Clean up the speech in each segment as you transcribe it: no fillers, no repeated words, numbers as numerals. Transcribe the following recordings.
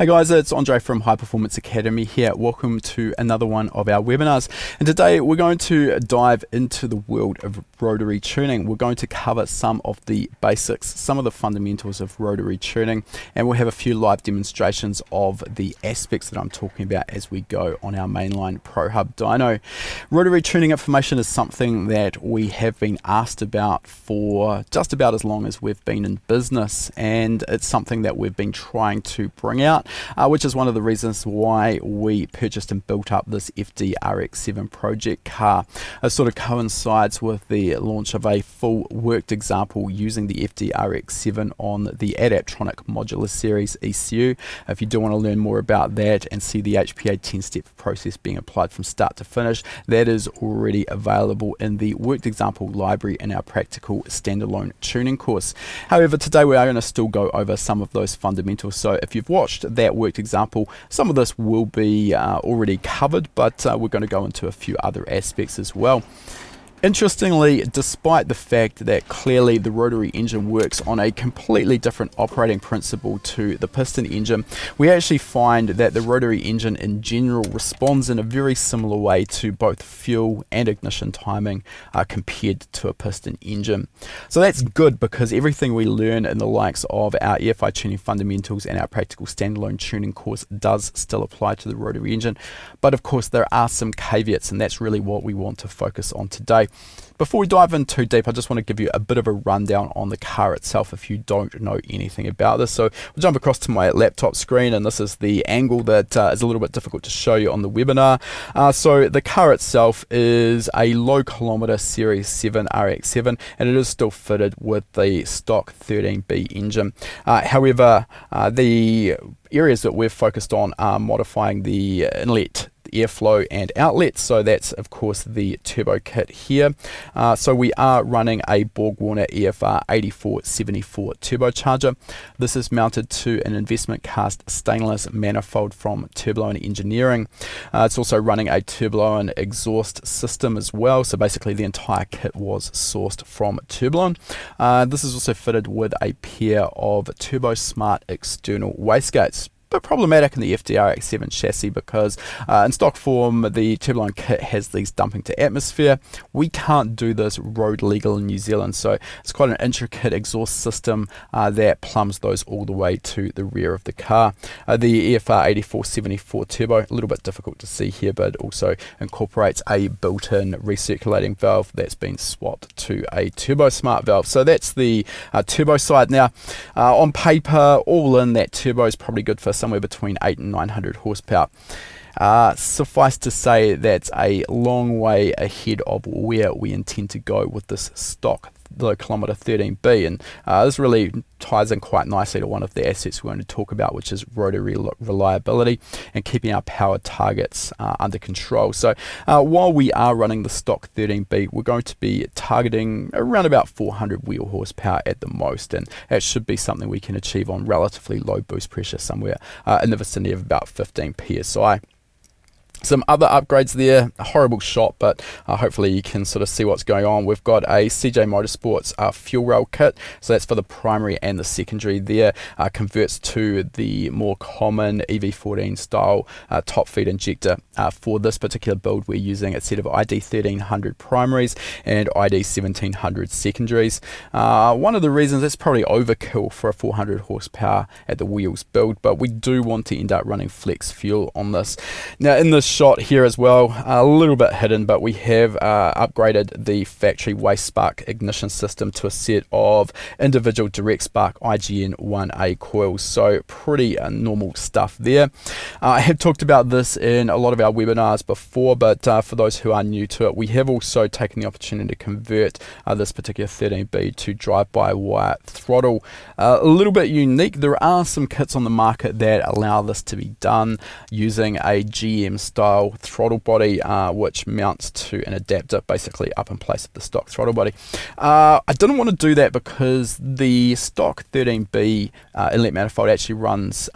Hey guys, it's Andre from High Performance Academy here. Welcome to another one of our webinars. And today we're going to dive into the world of rotary tuning. We're going to cover some of the basics, some of the fundamentals of rotary tuning, and we'll have a few live demonstrations of the aspects that I'm talking about as we go on our mainline ProHub dyno. Rotary tuning information is something that we have been asked about for just about as long as we've been in business, and it's something that we've been trying to bring out. Which is one of the reasons why we purchased and built up this FDRX7 project car. It sort of coincides with the launch of a full worked example using the FDRX7 on the Adaptronic Modular Series ECU. If you do want to learn more about that and see the HPA 10-step process being applied from start to finish, that is already available in the worked example library in our practical standalone tuning course. However, today we are going to still go over some of those fundamentals. So if you've watched that worked example, some of this will be already covered, but we're going to go into a few other aspects as well. Interestingly, despite the fact that clearly the rotary engine works on a completely different operating principle to the piston engine, we actually find that the rotary engine in general responds in a very similar way to both fuel and ignition timing compared to a piston engine. So that's good, because everything we learn in the likes of our EFI Tuning Fundamentals and our Practical Standalone Tuning course does still apply to the rotary engine. But of course there are some caveats, and that's really what we want to focus on today. Before we dive in too deep, I just want to give you a bit of a rundown on the car itself if you don't know anything about this. So we'll jump across to my laptop screen, and this is the angle that is a little bit difficult to show you on the webinar. So the car itself is a low kilometer Series 7 RX7, and it is still fitted with the stock 13B engine. However, the areas that we've focused on are modifying the inlet, airflow and outlet, so that's of course the turbo kit here. So we are running a Borg Warner EFR 8474 turbocharger. This is mounted to an investment cast stainless manifold from Turblown Engineering. It's also running a Turblown exhaust system as well, so basically the entire kit was sourced from Turblown. This is also fitted with a pair of Turbosmart external wastegates. But problematic in the FDRX7 chassis, because in stock form the Turblown kit has these dumping to atmosphere. We can't do this road legal in New Zealand, so it's quite an intricate exhaust system that plumbs those all the way to the rear of the car. The EFR 8474 turbo, a little bit difficult to see here, but also incorporates a built-in recirculating valve that's been swapped to a Turbosmart valve. So that's the turbo side. Now on paper, all in, that turbo is probably good for somewhere between 800 and 900 horsepower. Suffice to say, that's a long way ahead of where we intend to go with this stock low kilometer 13B, and this really ties in quite nicely to one of the assets we're going to talk about, which is rotary reliability and keeping our power targets under control. So while we are running the stock 13B, we're going to be targeting around about 400 wheel horsepower at the most, and that should be something we can achieve on relatively low boost pressure, somewhere in the vicinity of about 15 psi. Some other upgrades there, a horrible shot, but hopefully you can sort of see what's going on. We've got a CJ Motorsports fuel rail kit, so that's for the primary and the secondary there. Converts to the more common EV14 style top feed injector. For this particular build we're using a set of ID1300 primaries and ID1700 secondaries. One of the reasons, that's probably overkill for a 400 horsepower at the wheels build, but we do want to end up running flex fuel on this. Now in this shot here as well, a little bit hidden, but we have upgraded the factory waste spark ignition system to a set of individual direct spark IGN1A coils, so pretty normal stuff there. I have talked about this in a lot of our webinars before, but for those who are new to it, we have also taken the opportunity to convert this particular 13B to drive-by-wire throttle. A little bit unique, there are some kits on the market that allow this to be done using a GM style throttle body, which mounts to an adapter basically up in place of the stock throttle body. I didn't want to do that because the stock 13B inlet manifold actually runs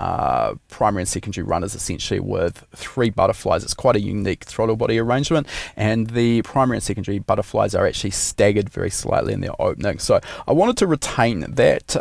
primary and secondary runners essentially with three butterflies. It's quite a unique throttle body arrangement, and the primary and secondary butterflies are actually staggered very slightly in their opening, so I wanted to retain that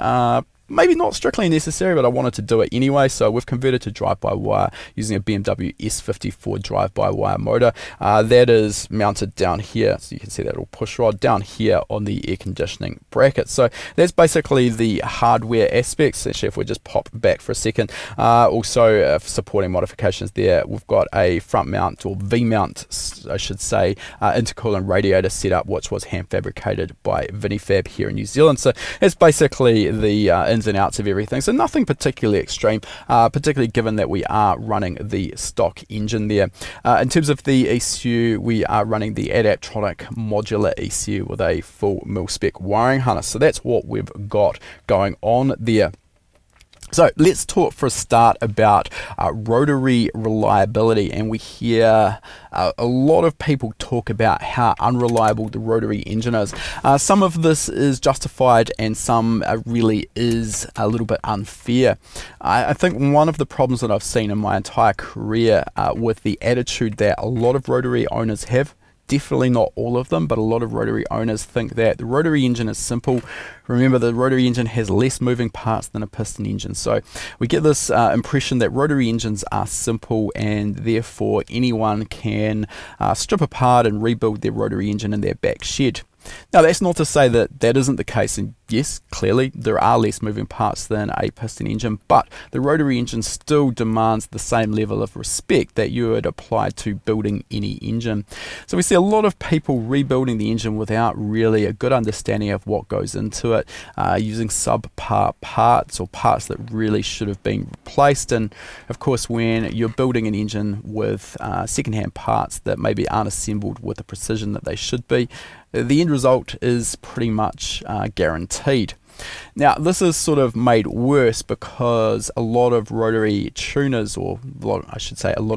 maybe not strictly necessary, but I wanted to do it anyway, so we've converted to drive-by-wire using a BMW S54 drive-by-wire motor. That is mounted down here, so you can see that little push rod down here on the air conditioning bracket. So that's basically the hardware aspects. Actually, if we just pop back for a second, also supporting modifications there, we've got a front mount, or V-mount, I should say, intercooler and radiator setup, which was hand fabricated by Vinifab here in New Zealand. So that's basically the ins and outs of everything. So nothing particularly extreme, particularly given that we are running the stock engine there. In terms of the ECU, we are running the Adaptronic Modular ECU with a full mil-spec wiring harness. So that's what we've got going on there. So let's talk for a start about rotary reliability, and we hear a lot of people talk about how unreliable the rotary engine is. Some of this is justified and some really is a little bit unfair. I think one of the problems that I've seen in my entire career with the attitude that a lot of rotary owners have, definitely not all of them, but a lot of rotary owners think that the rotary engine is simple. Remember, the rotary engine has less moving parts than a piston engine. So we get this impression that rotary engines are simple, and therefore anyone can strip apart and rebuild their rotary engine in their back shed. Now, that's not to say that that isn't the case, and yes, clearly there are less moving parts than a piston engine, but the rotary engine still demands the same level of respect that you would apply to building any engine. So we see a lot of people rebuilding the engine without really a good understanding of what goes into it, using subpar parts or parts that really should have been replaced. And of course, when you're building an engine with secondhand parts that maybe aren't assembled with the precision that they should be, the end result is pretty much guaranteed. Now, this is sort of made worse because a lot of rotary tuners, or a lot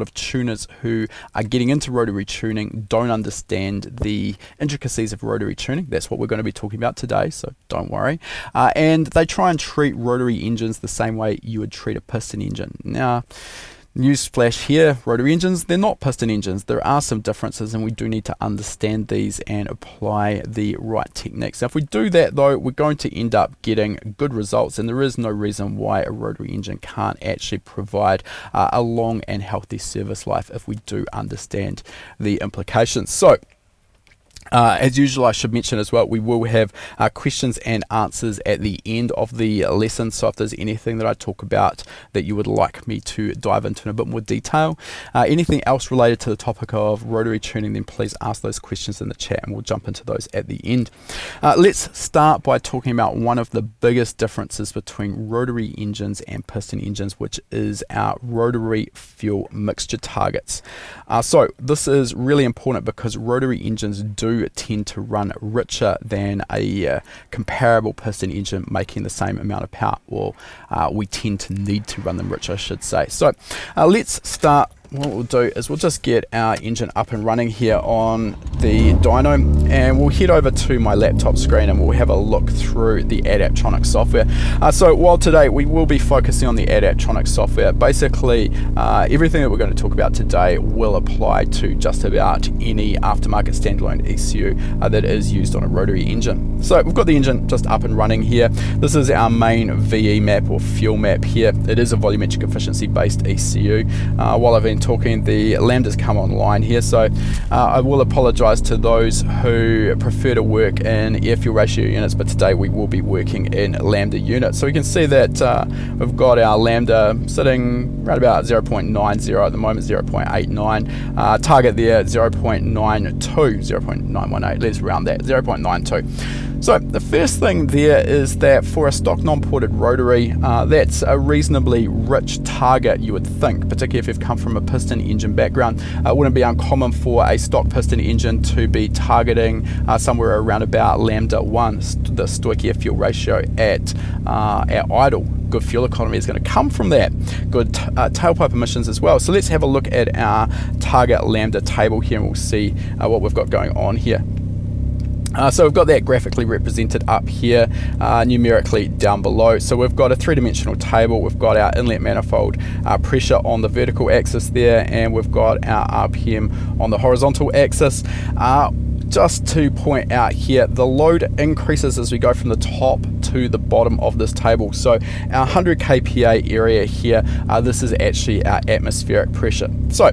of tuners who are getting into rotary tuning don't understand the intricacies of rotary tuning. That's what we're going to be talking about today, so don't worry. And they try and treat rotary engines the same way you would treat a piston engine. Now, newsflash here, rotary engines, they're not piston engines. There are some differences, and we do need to understand these and apply the right techniques. Now, if we do that, though, we're going to end up getting good results, and there is no reason why a rotary engine can't actually provide a long and healthy service life if we do understand the implications. So, as usual, I should mention as well, we will have questions and answers at the end of the lesson. So if there's anything that I talk about that you would like me to dive into in a bit more detail, anything else related to the topic of rotary tuning, then please ask those questions in the chat and we'll jump into those at the end. Let's start by talking about one of the biggest differences between rotary engines and piston engines, which is our rotary fuel mixture targets. So this is really important because rotary engines do tend to run richer than a comparable piston engine making the same amount of power, or we tend to need to run them richer, I should say. So let's start. What we'll do is we'll just get our engine up and running here on the dyno, and we'll head over to my laptop screen and we'll have a look through the Adaptronic software. So while today we will be focusing on the Adaptronic software, basically everything that we're going to talk about today will apply to just about any aftermarket standalone ECU that is used on a rotary engine. So we've got the engine just up and running here. This is our main VE map, or fuel map here. It is a volumetric efficiency based ECU. While I've been talking, the lambdas come online here, so I will apologize to those who prefer to work in air fuel ratio units, but today we will be working in lambda units. So we can see that we've got our lambda sitting right about 0.90 at the moment, 0.89, target there 0.92, 0.918, let's round that, 0.92. So the first thing there is that for a stock non-ported rotary, that's a reasonably rich target, you would think, particularly if you've come from a piston engine background. It wouldn't be uncommon for a stock piston engine to be targeting somewhere around about lambda 1, the stoichiometric air fuel ratio at idle. Good fuel economy is going to come from that. Good tailpipe emissions as well. So let's have a look at our target lambda table here, and we'll see what we've got going on here. So we've got that graphically represented up here, numerically down below. So we've got a three-dimensional table, we've got our inlet manifold pressure on the vertical axis there, and we've got our RPM on the horizontal axis. Just to point out here, the load increases as we go from the top to the bottom of this table. So our 100 kPa area here, this is actually our atmospheric pressure. So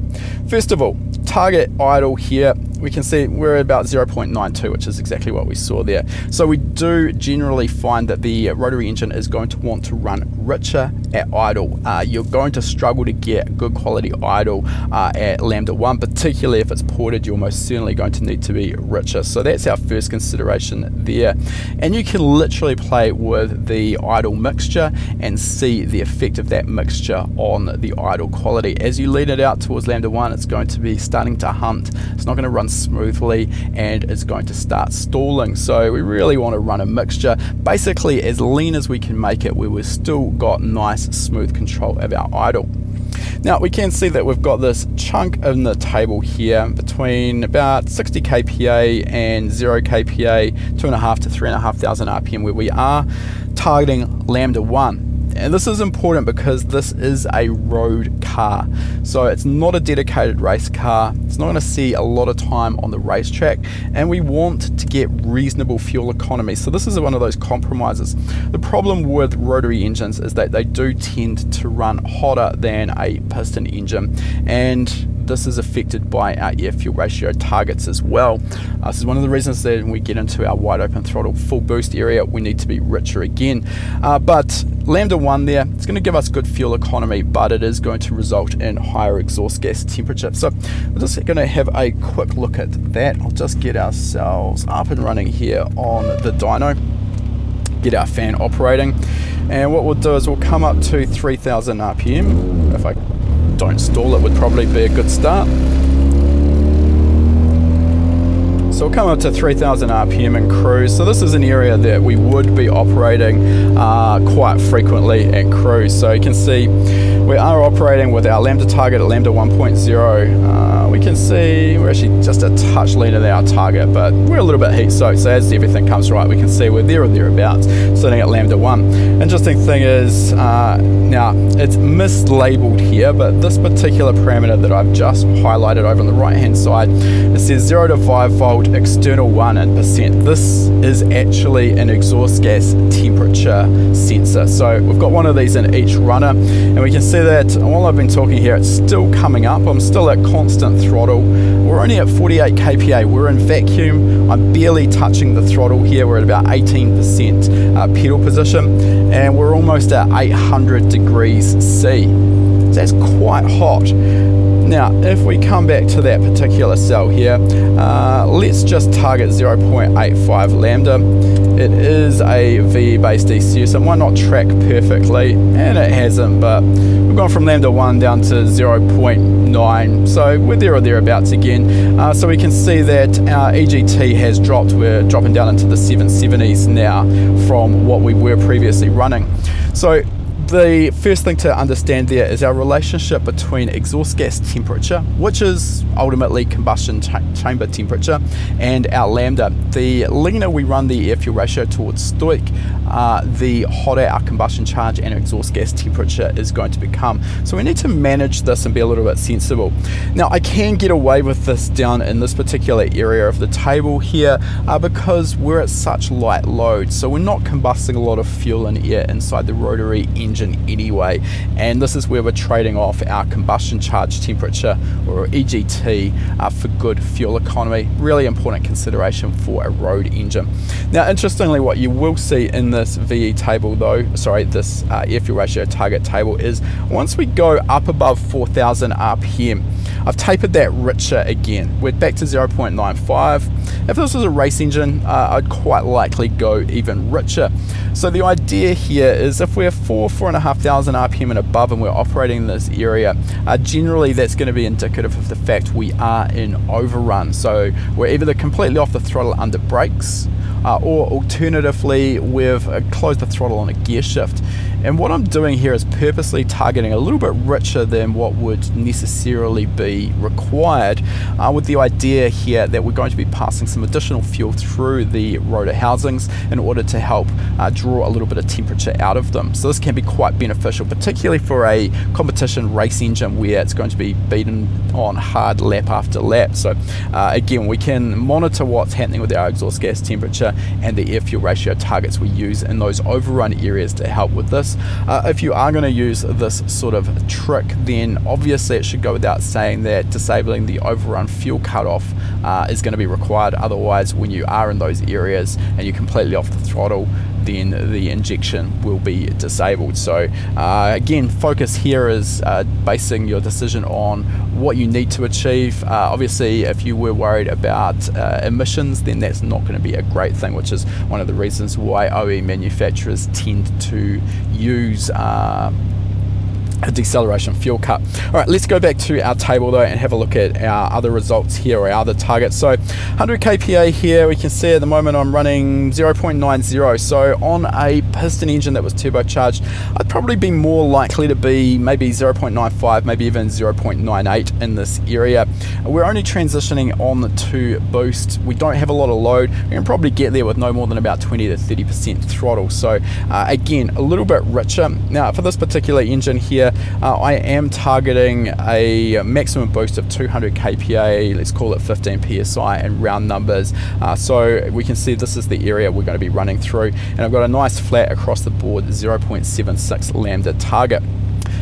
first of all, target idle here, we can see we're about 0.92, which is exactly what we saw there. So we do generally find that the rotary engine is going to want to run richer at idle. You're going to struggle to get good quality idle at lambda 1, particularly if it's ported. You're most certainly going to need to be richer. So that's our first consideration there. And you can literally play with the idle mixture and see the effect of that mixture on the idle quality. As you lead it out towards lambda 1, it's going to be starting to hunt. It's not going to run smoothly and it's going to start stalling. So we really want to run a mixture basically as lean as we can make it, where we've still got nice smooth control of our idle. Now we can see that we've got this chunk in the table here between about 60 kPa and 0 kPa, 2,500 to 3,500 RPM, where we are targeting lambda 1. And this is important because this is a road car, so it's not a dedicated race car. It's not going to see a lot of time on the racetrack, and we want to get reasonable fuel economy. So this is one of those compromises. The problem with rotary engines is that they do tend to run hotter than a piston engine, and this is affected by our air fuel ratio targets as well. This is one of the reasons that when we get into our wide open throttle full boost area, we need to be richer again. But lambda 1 there, it's going to give us good fuel economy, but it is going to result in higher exhaust gas temperature. So we're just going to have a quick look at that. I'll just get ourselves up and running here on the dyno, get our fan operating, and what we'll do is we'll come up to 3,000 RPM. If I don't stall, it would probably be a good start. So we'll come up to 3,000 RPM and cruise. So this is an area that we would be operating quite frequently at cruise. So you can see we are operating with our lambda target at lambda 1.0. We can see we're actually just a touch leaner than our target, but we're a little bit heat soaked. So as everything comes right, we can see we're there or thereabouts, sitting at lambda 1. Interesting thing is, now it's mislabeled here, but this particular parameter that I've just highlighted over on the right hand side, it says 0 to 5 volt external 1 and percent. This is actually an exhaust gas temperature sensor. So we've got one of these in each runner, and we can see that while I've been talking here, it's still coming up. I'm still at constant throttle. We're only at 48 kPa. We're in vacuum. I'm barely touching the throttle here. We're at about 18% pedal position, and we're almost at 800 degrees C. So that's quite hot. Now, if we come back to that particular cell here, let's just target 0.85 lambda. It is a VE-based ECU, so it might not track perfectly, and it hasn't, but we've gone from lambda 1 down to 0.9, so we're there or thereabouts again. So we can see that our EGT has dropped. We're dropping down into the 770s now from what we were previously running. So the first thing to understand there is our relationship between exhaust gas temperature, which is ultimately combustion chamber temperature, and our lambda. The leaner we run the air fuel ratio towards stoic, the hotter our combustion charge and exhaust gas temperature is going to become. So we need to manage this and be a little bit sensible. Now I can get away with this down in this particular area of the table here because we're at such light load, so we're not combusting a lot of fuel and air inside the rotary engine anyway, and this is where we're trading off our combustion charge temperature, or EGT, for good fuel economy. Really important consideration for a road engine. Now interestingly, what you will see in this VE table though, sorry, this air fuel ratio target table, is once we go up above 4,000 RPM, I've tapered that richer again. We're back to 0.95. If this was a race engine, I'd quite likely go even richer. So the idea here is if we're 4,500 RPM and above and we're operating in this area, generally that's going to be indicative of the fact we are in overrun. So we're either completely off the throttle under brakes, or alternatively we've closed the throttle on a gear shift. And what I'm doing here is purposely targeting a little bit richer than what would necessarily be actually required, with the idea here that we're going to be passing some additional fuel through the rotor housings in order to help draw a little bit of temperature out of them. So this can be quite beneficial, particularly for a competition race engine where it's going to be beaten on hard lap after lap. So again, we can monitor what's happening with our exhaust gas temperature and the air fuel ratio targets we use in those overrun areas to help with this. If you are going to use this sort of trick, then obviously it should go without saying that disabling the overrun fuel cutoff is going to be required. Otherwise, when you are in those areas and you're completely off the throttle, then the injection will be disabled. So again, focus here is basing your decision on what you need to achieve. Obviously, if you were worried about emissions, then that's not going to be a great thing, which is one of the reasons why OE manufacturers tend to use a deceleration fuel cut. All right, let's go back to our table though and have a look at our other results here, or our other targets. So 100 kPa here, we can see at the moment I'm running 0.90. So on a piston engine that was turbocharged, I'd probably be more likely to be maybe 0.95, maybe even 0.98 in this area. We're only transitioning on to boost. We don't have a lot of load. We can probably get there with no more than about 20 to 30% throttle. So again, a little bit richer. Now for this particular engine here, I am targeting a maximum boost of 200 kPa, let's call it 15 psi in round numbers. So we can see this is the area we're going to be running through, and I've got a nice flat across the board 0.76 lambda target.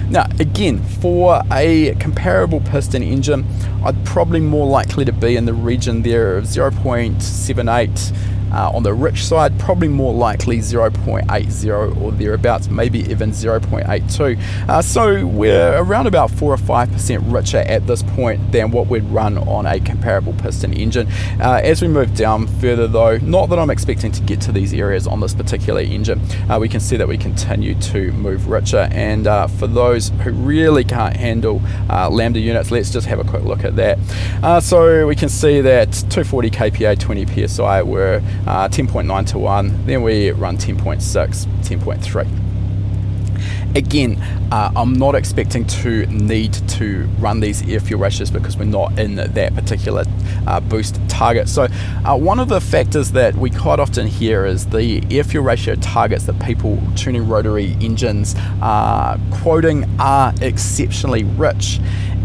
Now again, for a comparable piston engine, I'd probably more likely to be in the region there of 0.78. On the rich side, probably more likely 0.80 or thereabouts, maybe even 0.82. So we're around about 4 or 5% richer at this point than what we'd run on a comparable piston engine. As we move down further though, not that I'm expecting to get to these areas on this particular engine, we can see that we continue to move richer. And for those who really can't handle lambda units, let's just have a quick look at that. So we can see that 240 kPa, 20 psi were 10.9 to 1, then we run 10.6, 10.3. Again, I'm not expecting to need to run these air fuel ratios because we're not in that particular boost target. So one of the factors that we quite often hear is the air fuel ratio targets that people tuning rotary engines are quoting are exceptionally rich.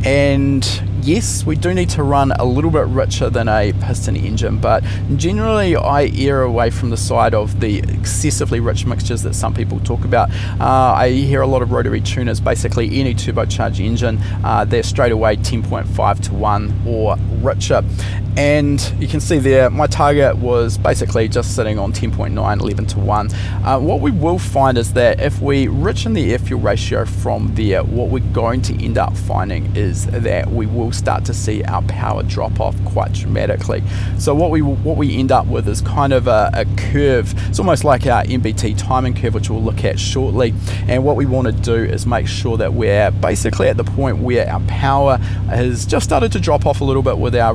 And yes, we do need to run a little bit richer than a piston engine, but generally I err away from the side of the excessively rich mixtures that some people talk about. I hear a lot of rotary tuners, basically any turbocharged engine, they're straight away 10.5 to 1 or richer. And you can see there, my target was basically just sitting on 10.9, 11 to 1. What we will find is that if we richen the air fuel ratio from there, what we're going to end up finding is that we will start to see our power drop off quite dramatically. So what we end up with is kind of a curve. It's almost like our MBT timing curve, which we'll look at shortly. And what we want to do is make sure that we're basically at the point where our power has just started to drop off a little bit with our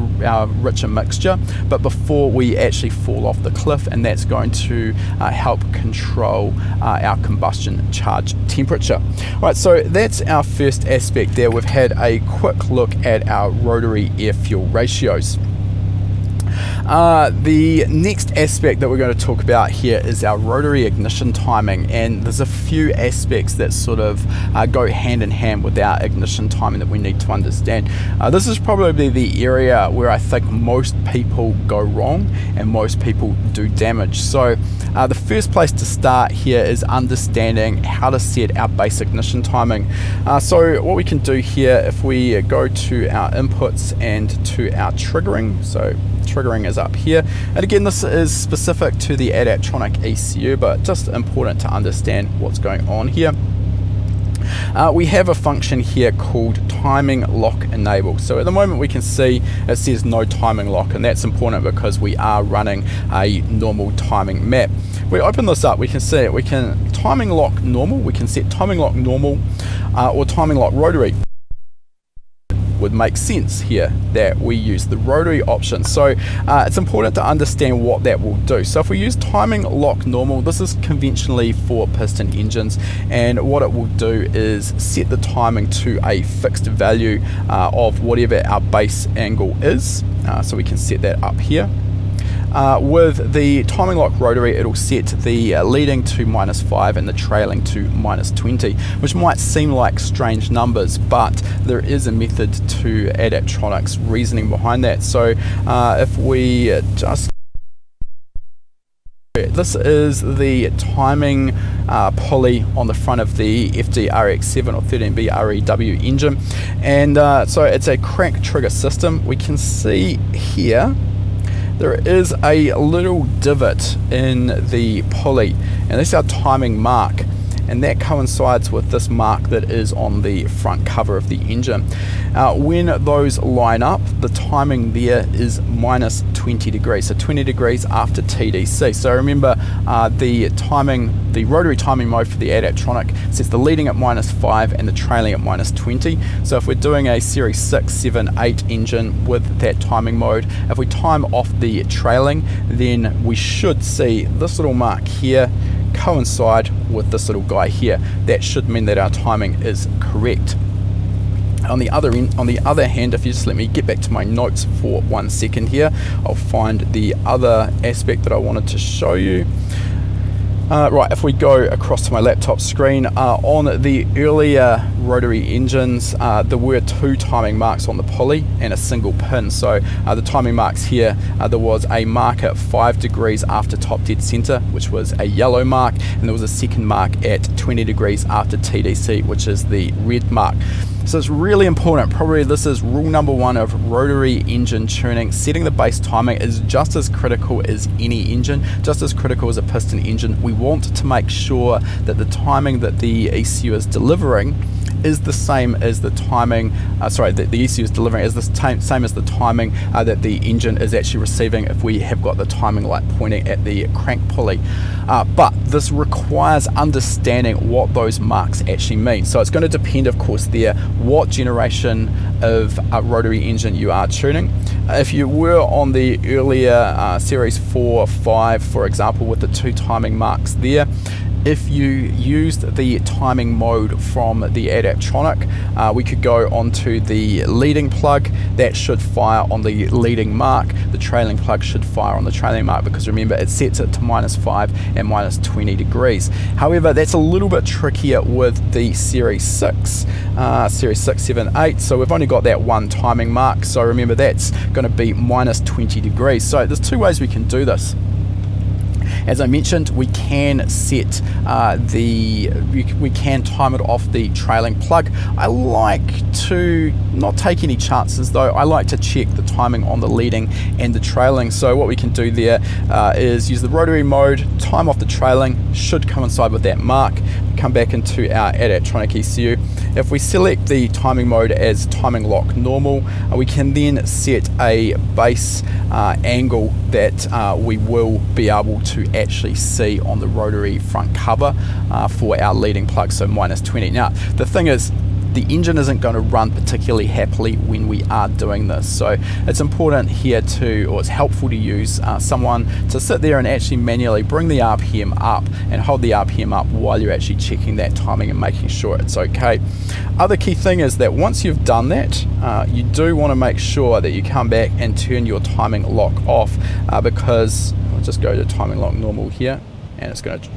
richer mixture, but before we actually fall off the cliff, and that's going to help control our combustion charge temperature. All right, so that's our first aspect there. We've had a quick look at our rotary air fuel ratios. The next aspect that we're going to talk about here is our rotary ignition timing, and there's a few aspects that sort of go hand in hand with our ignition timing that we need to understand. This is probably the area where I think most people go wrong and most people do damage. So the first place to start here is understanding how to set our base ignition timing. So what we can do here, if we go to our inputs and to our triggering, so triggering is up here, and again this is specific to the Adaptronic ECU, but just important to understand what's going on here. We have a function here called timing lock enable. So at the moment we can see it says no timing lock, and that's important because we are running a normal timing map. We open this up, we can see it. We can timing lock normal, we can set timing lock normal or timing lock rotary. would make sense here that we use the rotary option. So it's important to understand what that will do. So if we use timing lock normal, this is conventionally for piston engines, and what it will do is set the timing to a fixed value of whatever our base angle is. So we can set that up here. With the timing lock rotary, it'll set the leading to -5 and the trailing to -20, which might seem like strange numbers, but there is a method to Adaptronic's reasoning behind that. So if we just... This is the timing pulley on the front of the FDRX7 or 13B REW engine. And so it's a crank trigger system. We can see here there is a little divot in the pulley, and that's our timing mark, and that coincides with this mark that is on the front cover of the engine. When those line up, the timing there is -20 degrees, so 20 degrees after TDC. So remember, the rotary timing mode for the Adaptronic sets the leading at -5 and the trailing at -20. So if we're doing a series 6, 7, 8 engine with that timing mode, if we time off the trailing, then we should see this little mark here coincide with this little guy here. That should mean that our timing is correct. On the other end, on the other hand, if you just let me get back to my notes for 1 second here, I'll find the other aspect that I wanted to show you. Right, if we go across to my laptop screen, on the earlier rotary engines, there were 2 timing marks on the pulley and a single pin. So the timing marks here, there was a mark at 5 degrees after top dead center, which was a yellow mark, and there was a second mark at 20 degrees after TDC, which is the red mark. So it's really important. Probably this is rule number 1 of rotary engine tuning. Setting the base timing is just as critical as any engine, just as critical as a piston engine. We want to make sure that the timing that the ECU is delivering is the same as the timing, the ECU is delivering is the same as the timing that the engine is actually receiving if we have got the timing light pointing at the crank pulley. But this requires understanding what those marks actually mean. So it's going to depend, of course, there what generation of rotary engine you are tuning. If you were on the earlier series 4, 5, for example, with the 2 timing marks there, if you used the timing mode from the Adaptronic, we could go onto the leading plug. That should fire on the leading mark. The trailing plug should fire on the trailing mark, because remember, it sets it to -5 and -20 degrees. However, that's a little bit trickier with the series 6, series 6, 7, 8. So we've only got that 1 timing mark. So remember, that's going to be -20 degrees. So there's 2 ways we can do this. As I mentioned, we can set we can time it off the trailing plug. I like to not take any chances though. I like to check the timing on the leading and the trailing. So what we can do there is use the rotary mode, time off the trailing, should coincide with that mark. Come back into our Adaptronic ECU. If we select the timing mode as timing lock normal, we can then set a base angle that we will be able to actually see on the rotary front cover for our leading plug, so -20. Now, the thing is, the engine isn't going to run particularly happily when we are doing this, so it's important here to, or it's helpful to use someone to sit there and actually manually bring the RPM up and hold the RPM up while you're actually checking that timing and making sure it's okay. Other key thing is that once you've done that, you do want to make sure that you come back and turn your timing lock off, because I'll just go to timing lock normal here, and it's going to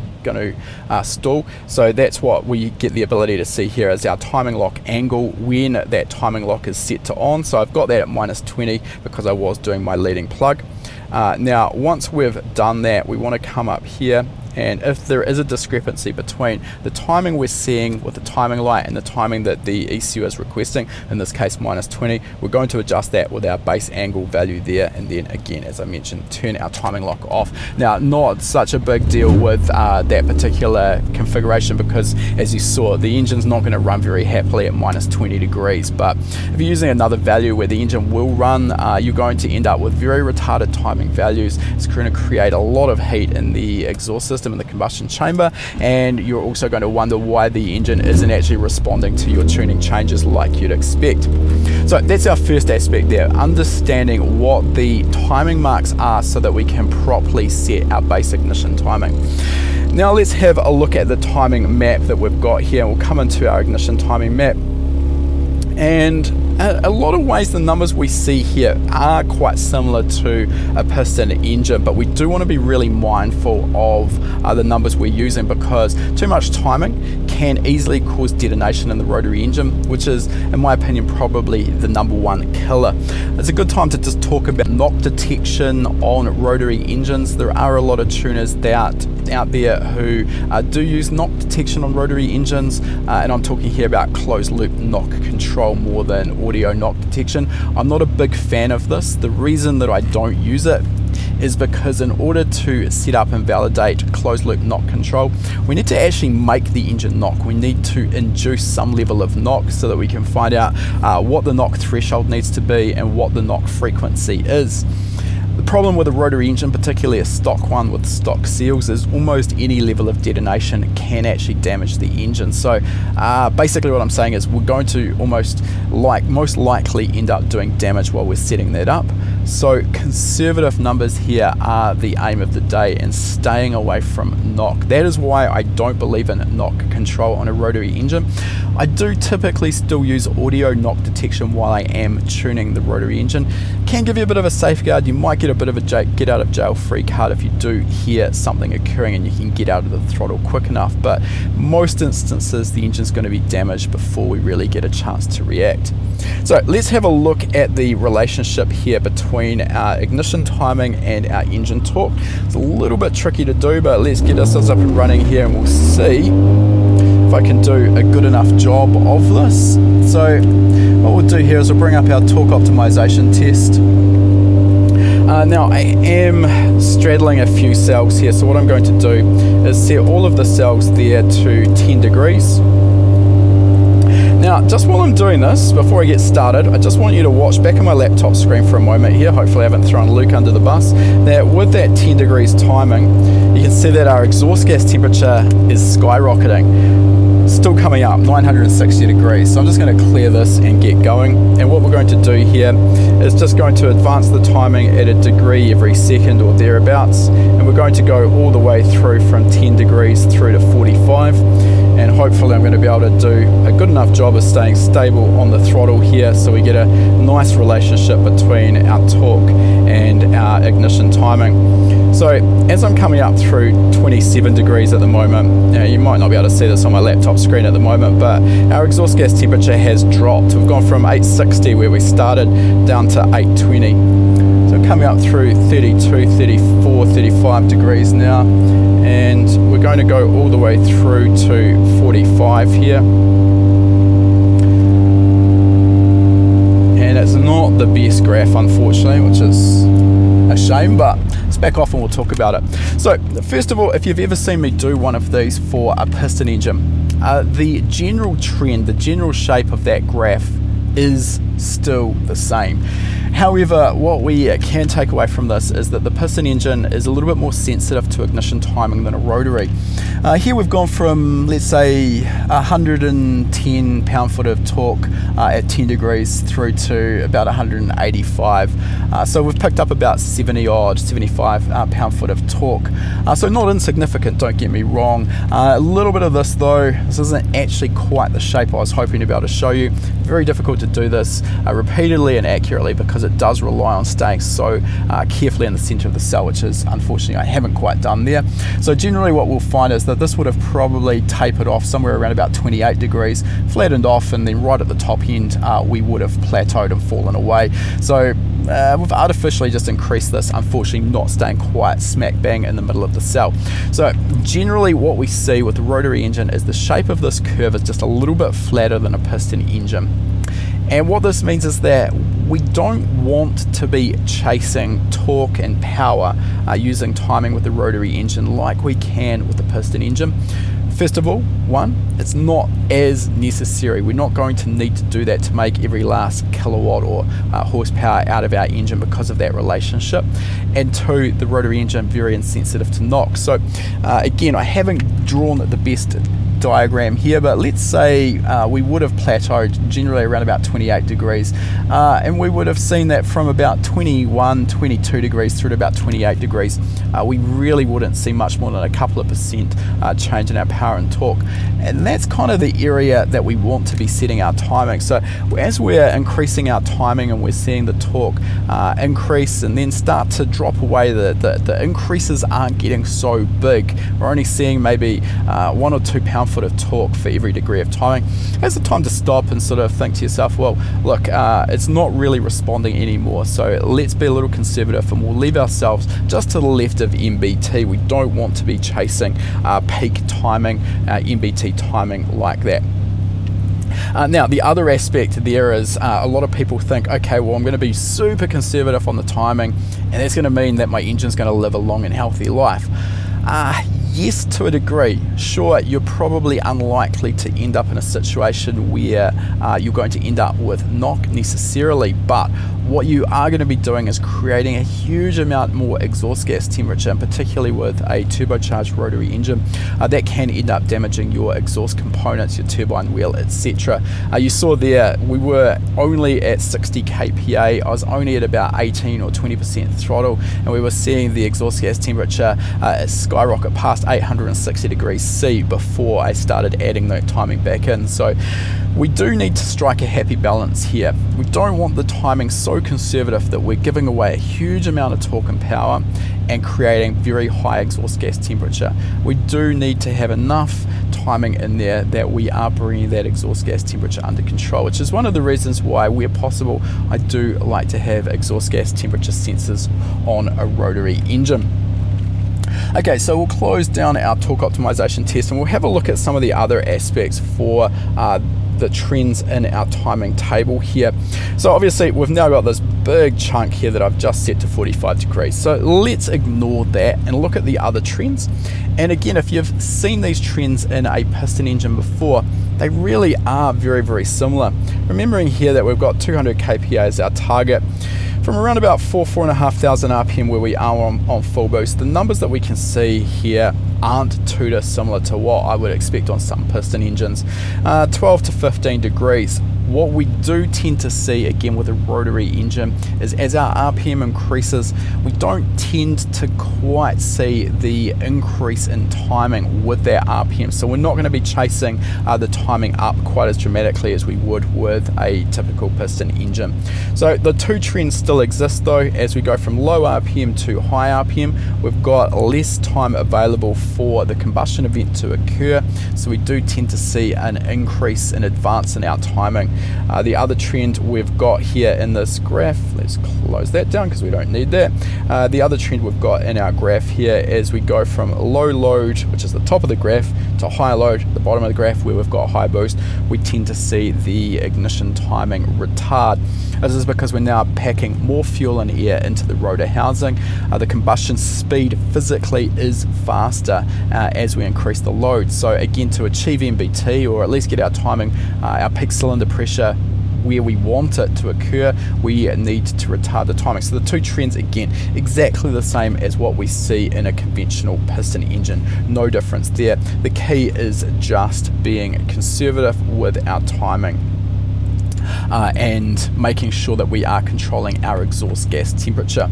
stall. So that's what we get the ability to see here, is our timing lock angle when that timing lock is set to on. So I've got that at -20 because I was doing my leading plug. Now once we've done that, we want to come up here, and if there is a discrepancy between the timing we're seeing with the timing light and the timing that the ECU is requesting, in this case -20, we're going to adjust that with our base angle value there, and then again, as I mentioned, turn our timing lock off. Now, not such a big deal with that particular configuration, because as you saw, the engine's not going to run very happily at -20 degrees, but if you're using another value where the engine will run, you're going to end up with very retarded timing values. It's going to create a lot of heat in the exhaust system, system in the combustion chamber, and you're also going to wonder why the engine isn't actually responding to your tuning changes like you'd expect. So that's our first aspect there, understanding what the timing marks are so that we can properly set our base ignition timing. Now let's have a look at the timing map that we've got here, and we'll come into our ignition timing map. And a lot of ways the numbers we see here are quite similar to a piston engine, but we do want to be really mindful of the numbers we're using, because too much timing can easily cause detonation in the rotary engine, which is, in my opinion, probably the #1 killer. It's a good time to just talk about knock detection on rotary engines. There are a lot of tuners out there who do use knock detection on rotary engines, and I'm talking here about closed loop knock control more than audio knock detection. I'm not a big fan of this. The reason that I don't use it is because in order to set up and validate closed loop knock control, we need to actually make the engine knock. We need to induce some level of knock so that we can find out what the knock threshold needs to be and what the knock frequency is. The problem with a rotary engine, particularly a stock one with stock seals, is almost any level of detonation can actually damage the engine. So basically what I'm saying is we're going to most likely end up doing damage while we're setting that up. So conservative numbers here are the aim of the day, and staying away from knock. That is why I don't believe in knock control on a rotary engine. I do typically still use audio knock detection while I am tuning the rotary engine. Can give you a bit of a safeguard. You might get a bit of a get out of jail free card if you do hear something occurring and you can get out of the throttle quick enough, but most instances the engine's going to be damaged before we really get a chance to react. So let's have a look at the relationship here between our ignition timing and our engine torque. It's a little bit tricky to do, but let's get ourselves up and running here and we'll see if I can do a good enough job of this. So what we'll do here is we'll bring up our torque optimization test. Now I am straddling a few cells here, so what I'm going to do is set all of the cells there to 10 degrees. Now, just while I'm doing this, before I get started, I just want you to watch back on my laptop screen for a moment here. Hopefully I haven't thrown Luke under the bus. Now, with that 10 degrees timing, you can see that our exhaust gas temperature is skyrocketing. Still coming up, 960 degrees. So I'm just going to clear this and get going. And what we're going to do here is just going to advance the timing at a degree every second or thereabouts. And we're going to go all the way through from 10 degrees through to 45. And hopefully I'm going to be able to do a good enough job of staying stable on the throttle here, so we get a nice relationship between our torque and our ignition timing. So as I'm coming up through 27 degrees at the moment, now you might not be able to see this on my laptop screen at the moment, but our exhaust gas temperature has dropped. We've gone from 860 where we started down to 820. So coming up through 32, 34, 35 degrees now, and we're going to go all the way through to 45 here. And it's not the best graph, unfortunately, which is a shame, but it's back off and we'll talk about it. So first of all, if you've ever seen me do one of these for a piston engine, the general trend, the general shape of that graph is still the same. However, what we can take away from this is that the piston engine is a little bit more sensitive to ignition timing than a rotary. Here we've gone from, let's say, 110 pound-foot of torque at 10 degrees through to about 185. So we've picked up about 75 pound-foot of torque. So not insignificant, don't get me wrong. A little bit of this though, this isn't actually quite the shape I was hoping to be able to show you. Very difficult to do this repeatedly and accurately because it does rely on staying so carefully in the center of the cell, which is unfortunately I haven't quite done there. So generally what we'll find is that this would have probably tapered off somewhere around about 28 degrees, flattened off, and then right at the top end we would have plateaued and fallen away. So we've artificially just increased this, unfortunately not staying quite smack bang in the middle of the cell. So generally what we see with the rotary engine is the shape of this curve is just a little bit flatter than a piston engine. And what this means is that we don't want to be chasing torque and power using timing with the rotary engine like we can with the piston engine. First of all, one, it's not as necessary. We're not going to need to do that to make every last kilowatt or horsepower out of our engine because of that relationship. And two, the rotary engine, very insensitive to NOx. So again, I haven't drawn the best diagram here, but let's say we would have plateaued generally around about 28 degrees and we would have seen that from about 21, 22 degrees through to about 28 degrees. We really wouldn't see much more than a couple of percent change in our power and torque, and that's kind of the area that we want to be setting our timing. So as we're increasing our timing and we're seeing the torque increase and then start to drop away, the increases aren't getting so big. We're only seeing maybe 1 or 2 pound of torque for every degree of timing. It's the time to stop and sort of think to yourself, well, look, it's not really responding anymore, so let's be a little conservative and we'll leave ourselves just to the left of MBT. We don't want to be chasing peak timing, MBT timing like that. Now, the other aspect there is a lot of people think, okay, well, I'm going to be super conservative on the timing and that's going to mean that my engine's going to live a long and healthy life. Yes, to a degree. Sure, you're probably unlikely to end up in a situation where you're going to end up with NOx necessarily, but what you are going to be doing is creating a huge amount more exhaust gas temperature, and particularly with a turbocharged rotary engine, that can end up damaging your exhaust components, your turbine wheel, etc. You saw there we were only at 60 kPa. I was only at about 18 or 20% throttle, and we were seeing the exhaust gas temperature skyrocket past 860 degrees C before I started adding that timing back in. So we do need to strike a happy balance here. We don't want the timing so conservative that we're giving away a huge amount of torque and power and creating very high exhaust gas temperature. We do need to have enough timing in there that we are bringing that exhaust gas temperature under control, which is one of the reasons why, where possible, I do like to have exhaust gas temperature sensors on a rotary engine. Okay, so we'll close down our torque optimization test and we'll have a look at some of the other aspects for the trends in our timing table here. So obviously we've now got this big chunk here that I've just set to 45 degrees. So let's ignore that and look at the other trends. And again, if you've seen these trends in a piston engine before, they really are very, very similar. Remembering here that we've got 200 kPa as our target. From around about 4,500 RPM where we are on full boost, the numbers that we can see here aren't too dissimilar to what I would expect on some piston engines. 12 to 15 degrees. What we do tend to see again with a rotary engine is as our RPM increases, we don't tend to quite see the increase in timing with that RPM. So we're not going to be chasing the timing up quite as dramatically as we would with a typical piston engine. So the two trends still exist though. As we go from low RPM to high RPM, we've got less time available for the combustion event to occur. So we do tend to see an increase in advance in our timing. The other trend we've got here in this graph, let's close that down because we don't need that. The other trend we've got in our graph here is we go from low load, which is the top of the graph, to high load, the bottom of the graph where we've got high boost, we tend to see the ignition timing retard. This is because we're now packing more fuel and air into the rotor housing. The combustion speed physically is faster as we increase the load. So again, to achieve MBT, or at least get our timing, our peak cylinder pressure where we want it to occur, we need to retard the timing. So the two trends, again, exactly the same as what we see in a conventional piston engine. No difference there. The key is just being conservative with our timing. And making sure that we are controlling our exhaust gas temperature.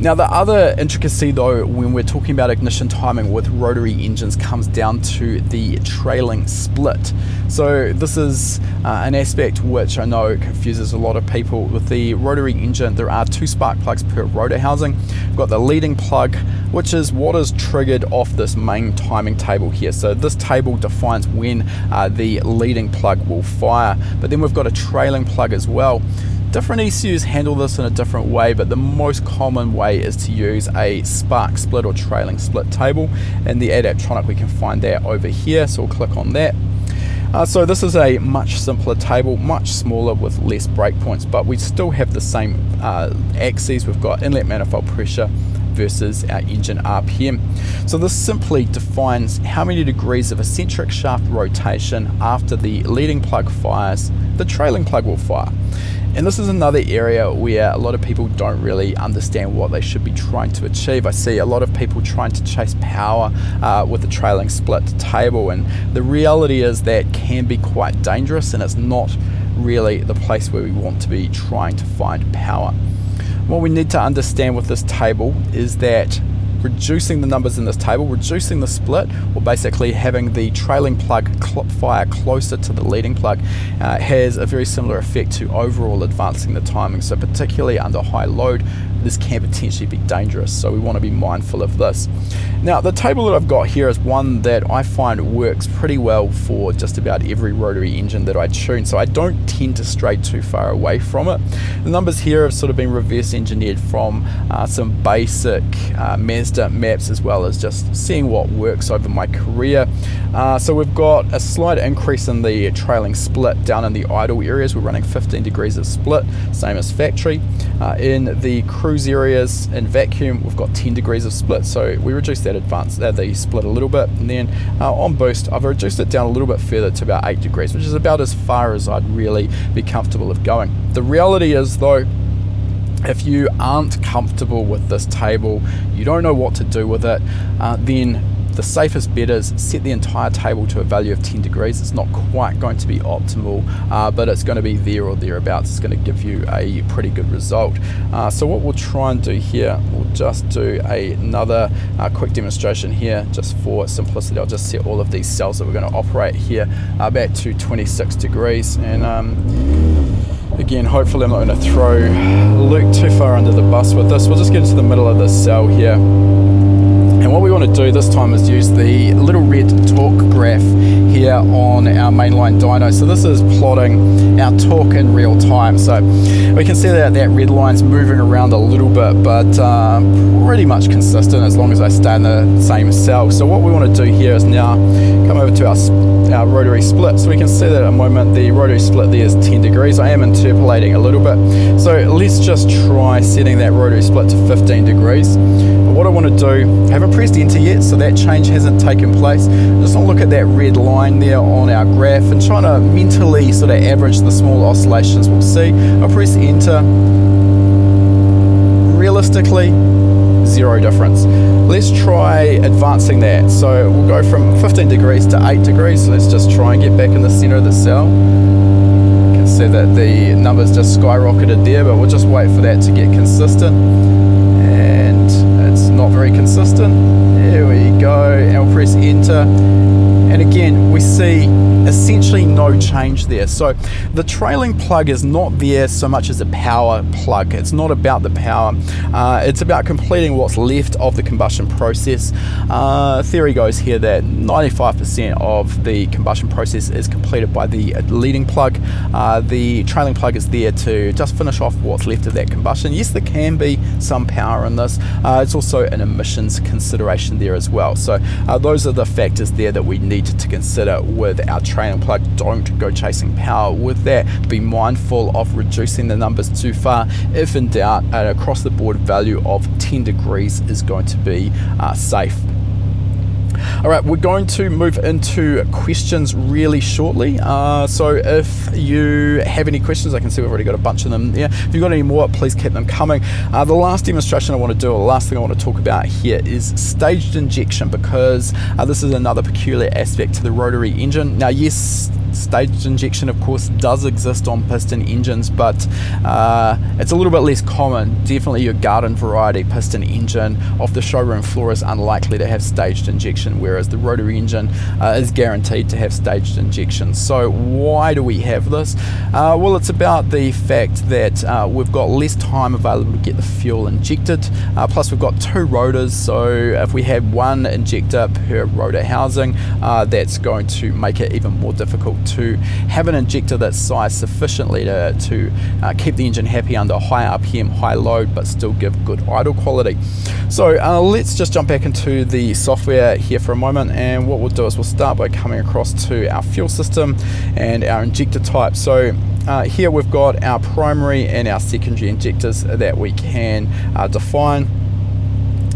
Now the other intricacy though when we're talking about ignition timing with rotary engines comes down to the trailing split. So this is an aspect which I know confuses a lot of people. With the rotary engine there are two spark plugs per rotor housing. We've got the leading plug, which is what is triggered off this main timing table here. So this table defines when the leading plug will fire, but then we've got a trailing plug as well. Different ECUs handle this in a different way, but the most common way is to use a spark split or trailing split table. In the Adaptronic we can find that over here, so we'll click on that. So this is a much simpler table, much smaller with less breakpoints, but we still have the same axes. We've got inlet manifold pressure, versus our engine RPM. So this simply defines how many degrees of eccentric shaft rotation after the leading plug fires, the trailing plug will fire. And this is another area where a lot of people don't really understand what they should be trying to achieve. I see a lot of people trying to chase power with a trailing split table, and the reality is that can be quite dangerous, and it's not really the place where we want to be trying to find power. What we need to understand with this table is that reducing the numbers in this table, reducing the split, or basically having the trailing plug fire closer to the leading plug has a very similar effect to overall advancing the timing. So particularly under high load, this can potentially be dangerous, so we want to be mindful of this. Now, the table that I've got here is one that I find works pretty well for just about every rotary engine that I tune, so I don't tend to stray too far away from it. The numbers here have sort of been reverse engineered from some basic Mazda maps, as well as just seeing what works over my career. So we've got a slight increase in the trailing split down in the idle areas. We're running 15 degrees of split, same as factory. In the cruise areas in vacuum, we've got 10 degrees of split, so we reduce that the split a little bit. And then on boost, I've reduced it down a little bit further to about 8 degrees, which is about as far as I'd really be comfortable of going. The reality is, though, if you aren't comfortable with this table, you don't know what to do with it, then the safest bet is set the entire table to a value of 10 degrees. It's not quite going to be optimal, but it's going to be there or thereabouts. It's going to give you a pretty good result. So what we'll try and do here, we'll just do another quick demonstration here, just for simplicity. I'll just set all of these cells that we're going to operate here back to 26 degrees. And again, hopefully I'm not going to throw Luke too far under the bus with this. We'll just get into the middle of this cell here. And what we want to do this time is use the little red torque graph here on our mainline dyno. So this is plotting our torque in real time. So we can see that that red line's moving around a little bit, but pretty much consistent as long as I stay in the same cell. So what we want to do here is now come over to our rotary split. So we can see that at the moment the rotary split there is 10 degrees. I am interpolating a little bit. So let's just try setting that rotary split to 15 degrees. What I want to do, I haven't pressed enter yet, so that change hasn't taken place. Just want to look at that red line there on our graph and trying to mentally sort of average the small oscillations we'll see. I'll press enter. Realistically, zero difference. Let's try advancing that. So we'll go from 15 degrees to 8 degrees. So let's just try and get back in the center of the cell. You can see that the numbers just skyrocketed there, but we'll just wait for that to get consistent. Not very consistent. There we go, and I'll press enter, and again we see essentially no change there. So the trailing plug is not there so much as a power plug. It's not about the power, it's about completing what's left of the combustion process. Theory goes here that 95% of the combustion process is completed by the leading plug. The trailing plug is there to just finish off what's left of that combustion. Yes, there can be some power in this. It's also an emissions consideration there as well. So those are the factors there that we need to consider with our trailing plug. Don't go chasing power with that. Be mindful of reducing the numbers too far. If in doubt, an across the board value of 10 degrees is going to be safe. All right, we're going to move into questions really shortly. So if you have any questions, I can see we've already got a bunch of them there. If you've got any more, please keep them coming. The last demonstration I want to do, or the last thing I want to talk about here, is staged injection, because this is another peculiar aspect to the rotary engine. Now, yes, staged injection of course does exist on piston engines, but it's a little bit less common. Definitely your garden variety piston engine off the showroom floor is unlikely to have staged injection, whereas the rotary engine is guaranteed to have staged injection. So why do we have this? Well, it's about the fact that we've got less time available to get the fuel injected, plus we've got two rotors, so if we had one injector per rotor housing, that's going to make it even more difficult to have an injector that's sized sufficiently to keep the engine happy under high RPM, high load, but still give good idle quality. So let's just jump back into the software here for a moment, and what we'll do is we'll start by coming across to our fuel system and our injector type. So here we've got our primary and our secondary injectors that we can define.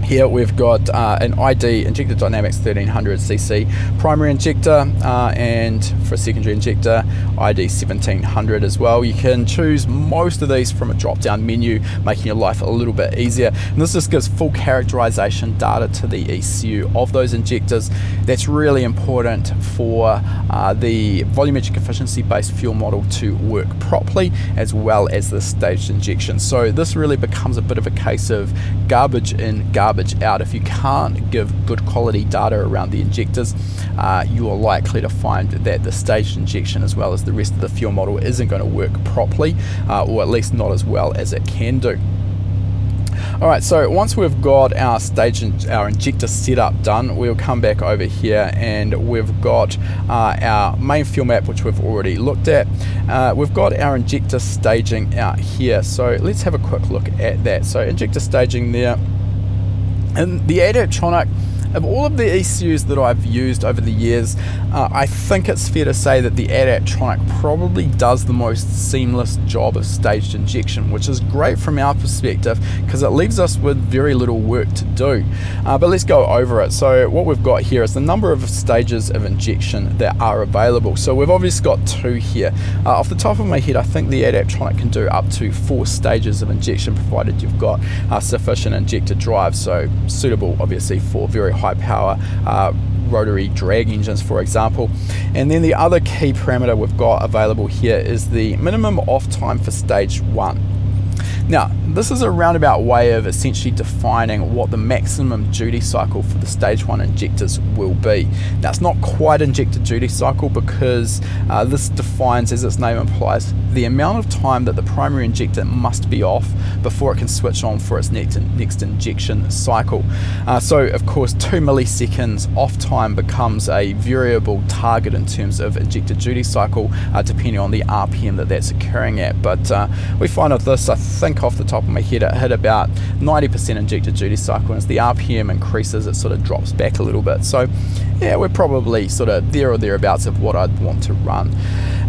Here we've got an ID Injector Dynamics 1300cc primary injector and for a secondary injector ID1700 as well. You can choose most of these from a drop down menu, making your life a little bit easier, and this just gives full characterization data to the ECU of those injectors. That's really important for the volumetric efficiency based fuel model to work properly, as well as the staged injection. So this really becomes a bit of a case of garbage in, garbage out. If you can't give good quality data around the injectors, you are likely to find that the staged injection as well as the rest of the fuel model isn't going to work properly, or at least not as well as it can do. Alright, so once we've got our injector setup done, we'll come back over here and we've got our main fuel map, which we've already looked at. We've got our injector staging out here, so let's have a quick look at that. So injector staging there. And the Adaptronic, of all of the ECUs that I've used over the years, I think it's fair to say that the Adaptronic probably does the most seamless job of staged injection, which is great from our perspective because it leaves us with very little work to do. But let's go over it. So what we've got here is the number of stages of injection that are available. So we've obviously got two here. Off the top of my head, I think the Adaptronic can do up to 4 stages of injection, provided you've got sufficient injector drive, so suitable obviously for very high power rotary drag engines, for example. And then the other key parameter we've got available here is the minimum off time for stage 1. Now, this is a roundabout way of essentially defining what the maximum duty cycle for the stage 1 injectors will be. Now, it's not quite injector duty cycle because this defines, as its name implies, the amount of time that the primary injector must be off before it can switch on for its next injection cycle. So, of course, 2 milliseconds off time becomes a variable target in terms of injector duty cycle, depending on the RPM that that's occurring at. But we find with this, I think off the top of my head, it hit about 90% injector duty cycle, and as the RPM increases, it sort of drops back a little bit. So yeah, we're probably sort of there or thereabouts of what I'd want to run.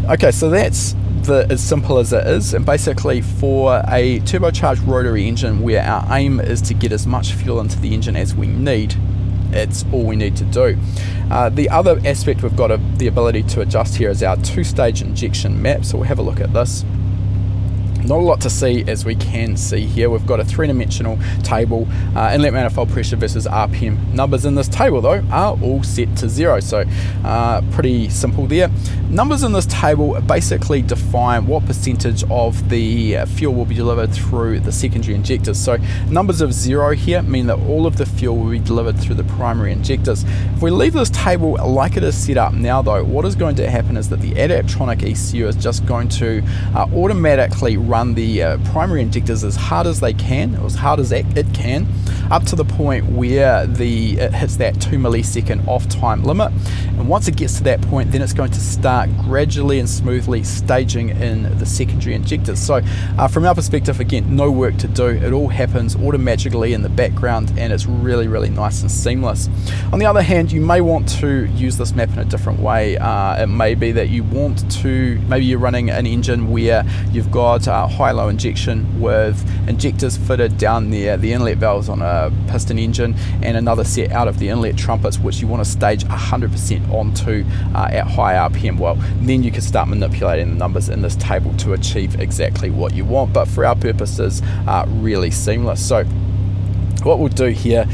Okay, so that's as simple as it is, and basically for a turbocharged rotary engine where our aim is to get as much fuel into the engine as we need, it's all we need to do. The other aspect we've got the ability to adjust here is our 2-stage injection map, so we'll have a look at this. Not a lot to see, as we can see here. We've got a 3-dimensional table, inlet manifold pressure versus RPM. Numbers in this table, though, are all set to 0, so pretty simple there. Numbers in this table basically define what percentage of the fuel will be delivered through the secondary injectors. So numbers of 0 here mean that all of the fuel will be delivered through the primary injectors. If we leave this table like it is set up now, though, what is going to happen is that the Adaptronic ECU is just going to automatically run the primary injectors as hard as they can, or as hard as it can, up to the point where it hits that 2 millisecond off time limit. And once it gets to that point, then it's going to start gradually and smoothly staging in the secondary injectors. So from our perspective, again, no work to do. It all happens automatically in the background, and it's really, really nice and seamless. On the other hand, you may want to use this map in a different way. It may be that you want to, maybe you're running an engine where you've got high-low injection with injectors fitted down there, the inlet valves on a piston engine, and another set out of the inlet trumpets, which you want to stage 100% onto at high RPM. Well, then you can start manipulating the numbers in this table to achieve exactly what you want, but for our purposes, really seamless. So what we'll do here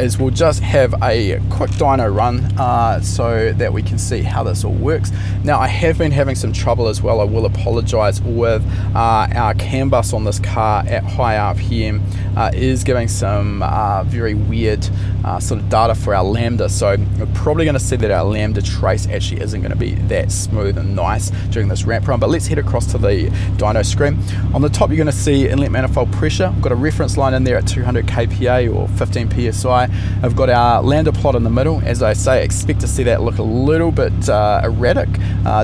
is we'll just have a quick dyno run so that we can see how this all works. Now, I have been having some trouble as well, I will apologise, with our CAN bus on this car at high RPM is giving some very weird sort of data for our lambda, so we're probably going to see that our lambda trace actually isn't going to be that smooth and nice during this ramp run. But let's head across to the dyno screen. On the top you're going to see inlet manifold pressure. I've got a reference line in there at 200 kPa or 15 psi. I've got our lambda plot in the middle. As I say, expect to see that look a little bit erratic.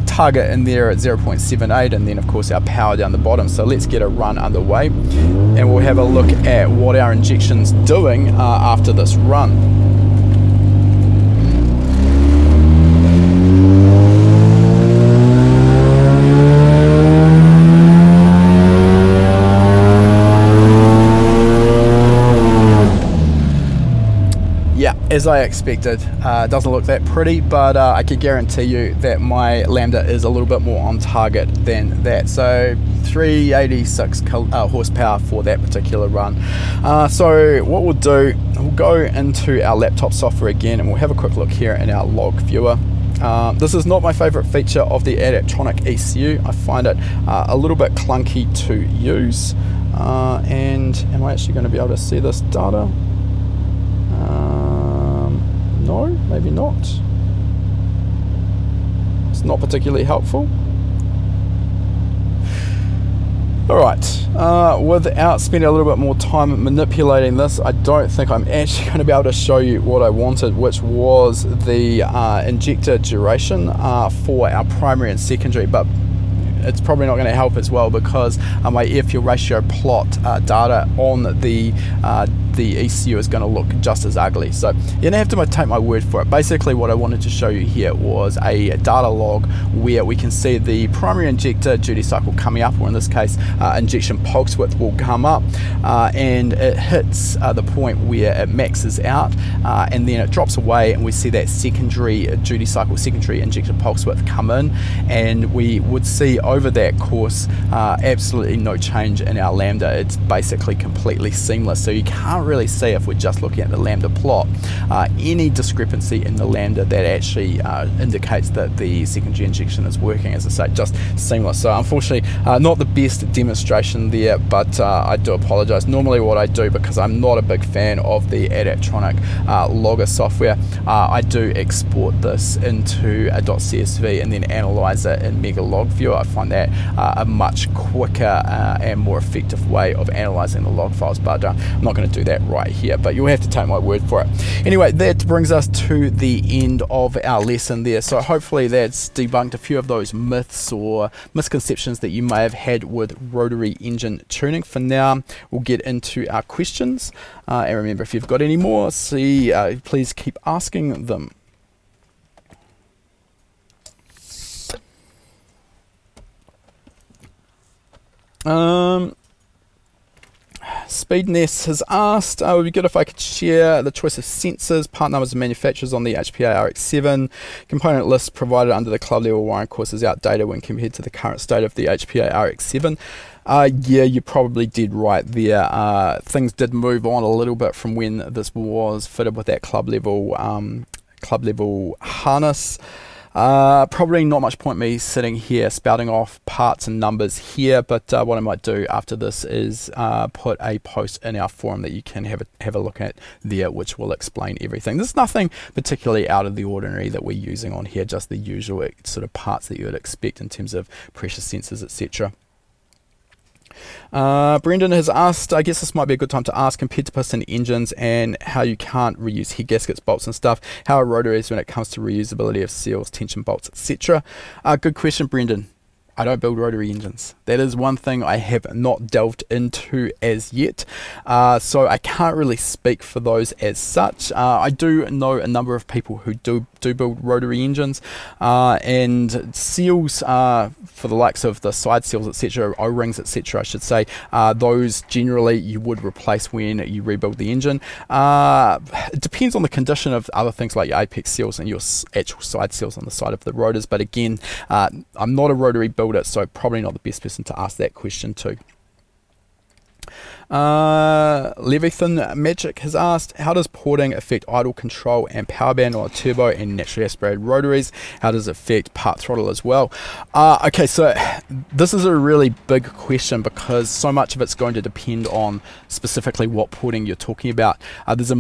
Target in there at 0.78, and then of course our power down the bottom. So let's get a run underway and we'll have a look at what our injection's doing after this run. as I expected. Doesn't look that pretty, but I can guarantee you that my Lambda is a little bit more on target than that. So 386 horsepower for that particular run. So what we'll do, we'll go into our laptop software again and we'll have a quick look here in our log viewer. This is not my favorite feature of the Adaptronic ECU. I find it a little bit clunky to use. And am I actually going to be able to see this data? No, maybe not. It's not particularly helpful. Alright, without spending a little bit more time manipulating this, I don't think I'm actually going to be able to show you what I wanted, which was the injector duration for our primary and secondary, but it's probably not going to help as well because my air-fuel ratio plot data on the ECU is going to look just as ugly. So you're going to have to take my word for it. Basically what I wanted to show you here was a data log where we can see the primary injector duty cycle coming up, or in this case injection pulse width will come up and it hits the point where it maxes out and then it drops away, and we see that secondary duty cycle, secondary injection pulse width come in, and we would see over that course absolutely no change in our Lambda. It's basically completely seamless, so you can't really see, if we're just looking at the Lambda plot, any discrepancy in the Lambda that actually indicates that the secondary injection is working. As I say, just seamless. So unfortunately not the best demonstration there, but I do apologize. Normally what I do, because I'm not a big fan of the Adaptronic logger software, I do export this into a .csv and then analyze it in Mega Log Viewer. I find that a much quicker and more effective way of analyzing the log files, but I'm not going to do that right here, but you'll have to take my word for it. Anyway, that brings us to the end of our lesson there. So hopefully that's debunked a few of those myths or misconceptions that you may have had with rotary engine tuning. For now, we'll get into our questions, and remember, if you've got any more, please keep asking them. Speedness has asked, it would be good if I could share the choice of sensors, part numbers and manufacturers on the HPA RX7. Component list provided under the club level wiring course is outdated when compared to the current state of the HPA RX7. Yeah, you probably did right there. Things did move on a little bit from when this was fitted with that club level harness. Probably not much point me sitting here spouting off parts and numbers here, but what I might do after this is put a post in our forum that you can have a look at there, which will explain everything. There's nothing particularly out of the ordinary that we're using on here, just the usual sort of parts that you would expect in terms of pressure sensors, etc. Brendan has asked, I guess this might be a good time to ask, compared to piston engines and how you can't reuse head gaskets, bolts and stuff, how are rotaries when it comes to reusability of seals, tension bolts, etc. Good question, Brendan. I don't build rotary engines. That is one thing I have not delved into as yet, so I can't really speak for those as such. I do know a number of people who do build rotary engines, and seals for the likes of the side seals, etc., O-rings, etc., I should say, those generally you would replace when you rebuild the engine. It depends on the condition of other things like your apex seals and your actual side seals on the side of the rotors, but again, I'm not a rotary builder, so probably not the best person to ask that question to. Levithan Magic has asked, how does porting affect idle control and power band on a turbo and naturally aspirated rotaries? How does it affect part throttle as well? Okay, so this is a really big question because so much of it's going to depend on specifically what porting you're talking about. There's a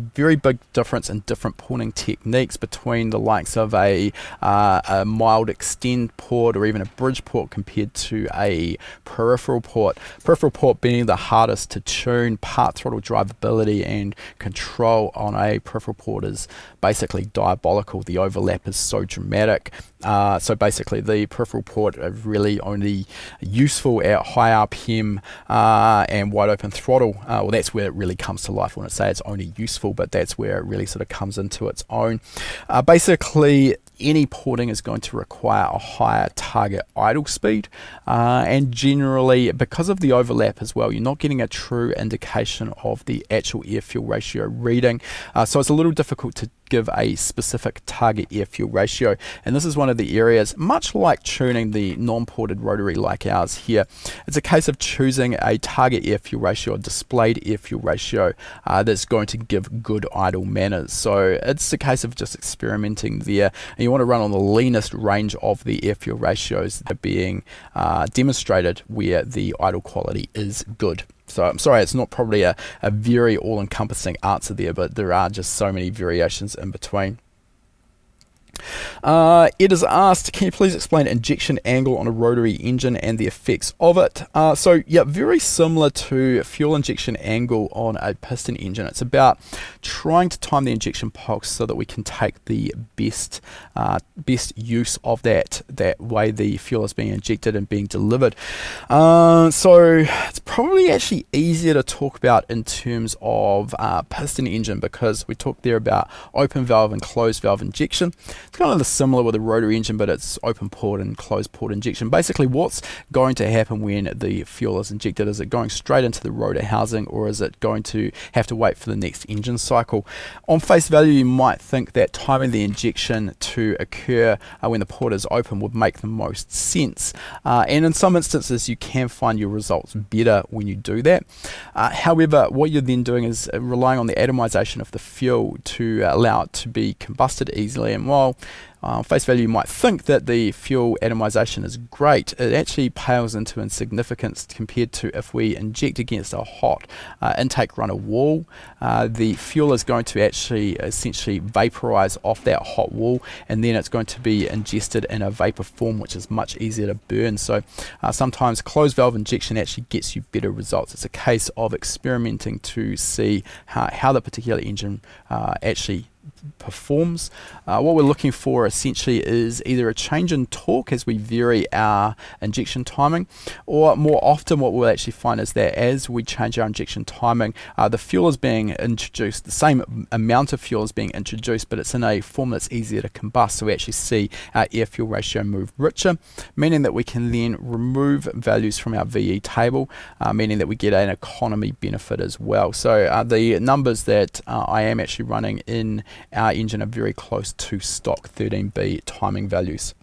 very big difference in different porting techniques between the likes of a mild extend port or even a bridge port compared to a peripheral port. Peripheral port being the hardest to tune. Part throttle drivability and control on a peripheral port is basically diabolical. The overlap is so dramatic. So basically the peripheral port are really only useful at high RPM and wide open throttle. Well, that's where it really comes to life. When I say it's only useful, but that's where it really sort of comes into its own. Basically any porting is going to require a higher target idle speed, and generally because of the overlap as well, you're not getting a true indication of the actual air fuel ratio reading, so it's a little difficult to give a specific target air fuel ratio. And this is one of the areas, much like tuning the non-ported rotary like ours here, it's a case of choosing a target air fuel ratio, a displayed air fuel ratio that's going to give good idle manners. So it's a case of just experimenting there, and you want to run on the leanest range of the air fuel ratios that are being demonstrated where the idle quality is good. So I'm sorry, it's not probably a very all-encompassing answer there, but there are just so many variations in between. It is asked, can you please explain injection angle on a rotary engine and the effects of it? So yeah, very similar to fuel injection angle on a piston engine. It's about trying to time the injection pulse so that we can take the best use of that way the fuel is being injected and being delivered. So it's probably actually easier to talk about in terms of piston engine, because we talked there about open valve and closed valve injection. It's kind of similar with a rotary engine, but it's open port and closed port injection. Basically, what's going to happen when the fuel is injected? Is it going straight into the rotor housing, or is it going to have to wait for the next engine cycle? On face value, you might think that timing the injection to occur when the port is open would make the most sense. And in some instances, you can find your results better when you do that. However, what you're then doing is relying on the atomization of the fuel to allow it to be combusted easily. And while face value you might think that the fuel atomization is great, it actually pales into insignificance compared to if we inject against a hot intake runner wall. The fuel is going to actually essentially vaporize off that hot wall, and then it's going to be ingested in a vapor form, which is much easier to burn. So sometimes closed valve injection actually gets you better results. It's a case of experimenting to see how the particular engine actually performs. What we're looking for essentially is either a change in torque as we vary our injection timing, or more often what we'll actually find is that as we change our injection timing, the fuel is being introduced, the same amount of fuel is being introduced, but it's in a form that's easier to combust, so we actually see our air fuel ratio move richer, meaning that we can then remove values from our VE table, meaning that we get an economy benefit as well. So the numbers that I am actually running in our engine are very close to stock 13B timing values.